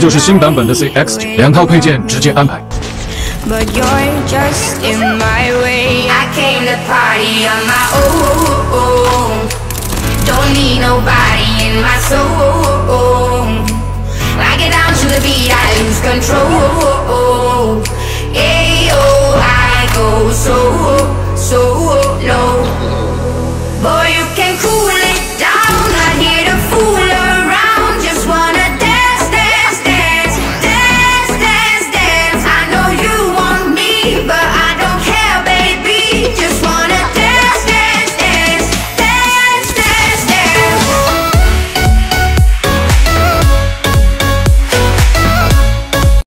就是新版本的 CX9， 两套配件直接安排。 But you're just in my way. I came to party on my own. Don't need nobody in my soul. I get down to the beat, I lose control.